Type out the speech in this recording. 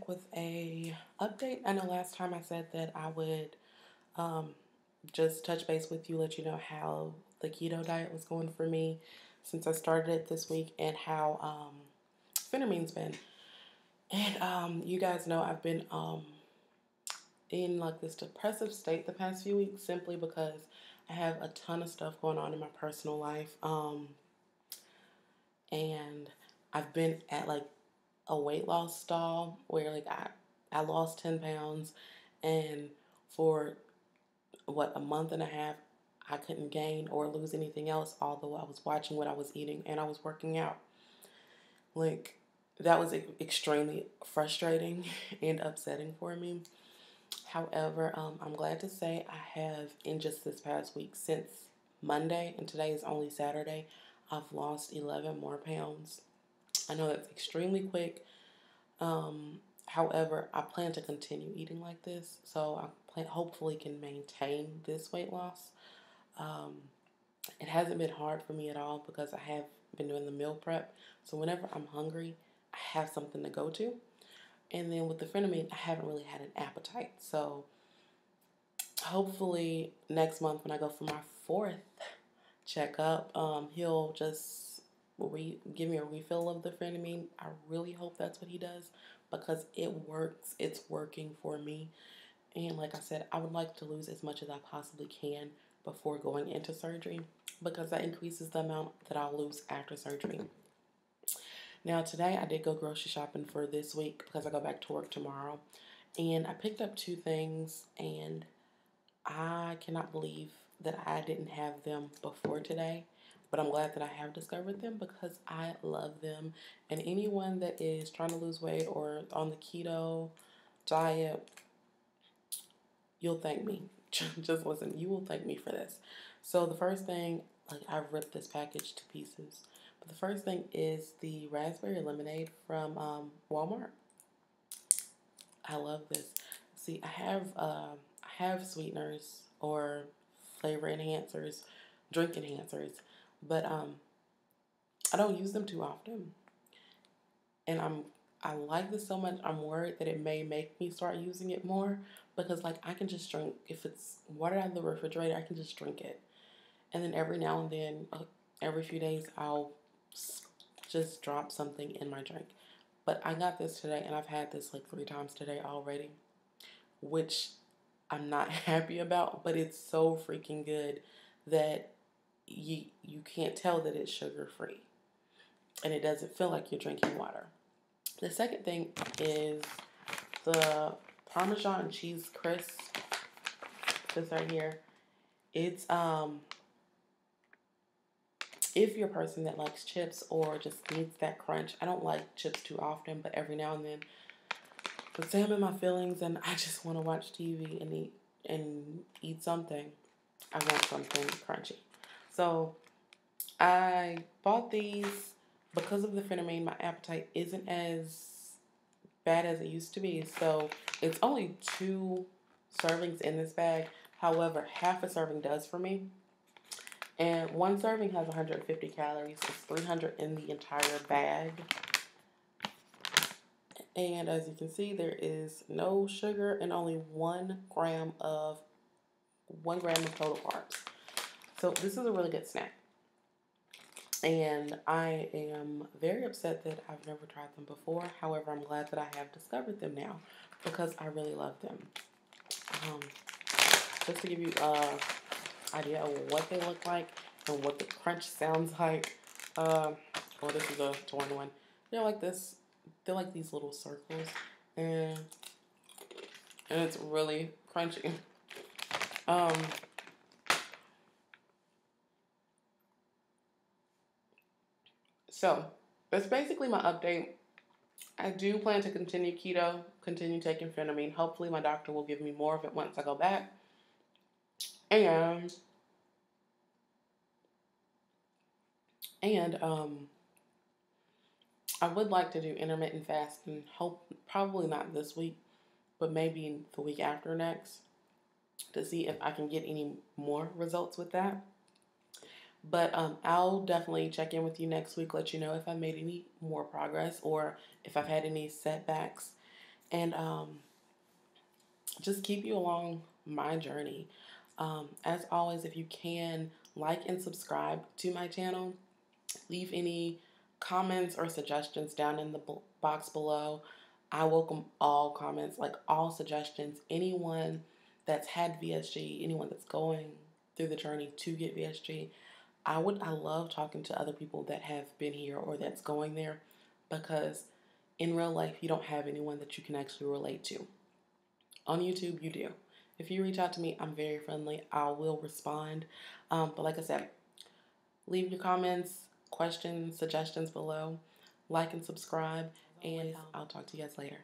back with a update. I know last time I said that I would just touch base with you, let you know how the keto diet was going for me since I started it this week, and how Phentermine's been. And you guys know I've been in like this depressive state the past few weeks simply because I have a ton of stuff going on in my personal life. And I've been at like a weight loss stall where like I lost 10 pounds, and for what, a month and a half, I couldn't gain or lose anything else, although I was watching what I was eating and I was working out. Like, that was extremely frustrating and upsetting for me. However, I'm glad to say I have, in just this past week, since Monday, and today is only Saturday, I've lost 11 more pounds. I know that's extremely quick. However, I plan to continue eating like this, so I hopefully can maintain this weight loss. It hasn't been hard for me at all because I have been doing the meal prep, so whenever I'm hungry, I have something to go to. And then with the Phenomene, I haven't really had an appetite, so hopefully next month when I go for my 4th checkup, he'll just give me a refill of the Phenomene. I really hope that's what he does, because it works. It's working for me. And like I said, I would like to lose as much as I possibly can before going into surgery, because that increases the amount that I'll lose after surgery. Now, today I did go grocery shopping for this week because I go back to work tomorrow. And I picked up 2 things, and I cannot believe that I didn't have them before today. But I'm glad that I have discovered them because I love them. And anyone that is trying to lose weight or on the keto diet, you'll thank me. Just listen, you will thank me for this. So the first thing, like, I ripped this package to pieces. But the first thing is the raspberry lemonade from Walmart. I love this. See, I have sweeteners or flavor enhancers, drink enhancers, but I don't use them too often. And I like this so much, I'm worried that it may make me start using it more, because like, I can just drink, if it's water out of the refrigerator, I can just drink it. And then every now and then, every few days, I'll just drop something in my drink. But I got this today, and I've had this like 3 times today already, which I'm not happy about, but it's so freaking good that you can't tell that it's sugar-free, and it doesn't feel like you're drinking water. The second thing is the Parmesan cheese crisp. This right here. It's if you're a person that likes chips or just needs that crunch. I don't like chips too often, but every now and then, let's say I'm in my feelings and I just want to watch TV and eat something, I want something crunchy. So I bought these because of the Phenomene. My appetite isn't as bad as it used to be, so it's only 2 servings in this bag. However, half a serving does for me, and 1 serving has 150 calories. It's 300 in the entire bag. And as you can see, there is no sugar and only 1 gram of total carbs. So this is a really good snack. And I am very upset that I've never tried them before. However, I'm glad that I have discovered them now because I really love them. Just to give you an idea of what they look like and what the crunch sounds like. Oh, this is a torn one. They're like this. They're like these little circles, and it's really crunchy. So that's basically my update. I do plan to continue keto, continue taking Phenomene. Hopefully my doctor will give me more of it once I go back. And I would like to do intermittent fasting, probably not this week, but maybe the week after next, to see if I can get any more results with that. But I'll definitely check in with you next week, let you know if I made any more progress or if I've had any setbacks. and just keep you along my journey. As always, if you can, like and subscribe to my channel. Leave any comments or suggestions down in the box below. I welcome all comments, like all suggestions. Anyone that's had VSG, anyone that's going through the journey to get VSG, I love talking to other people that have been here or that's going there, because in real life you don't have anyone that you can actually relate to. On YouTube you do. If you reach out to me, I'm very friendly. I will respond. But like I said, leave your comments, questions, suggestions below. Like and subscribe, and I'll talk to you guys later.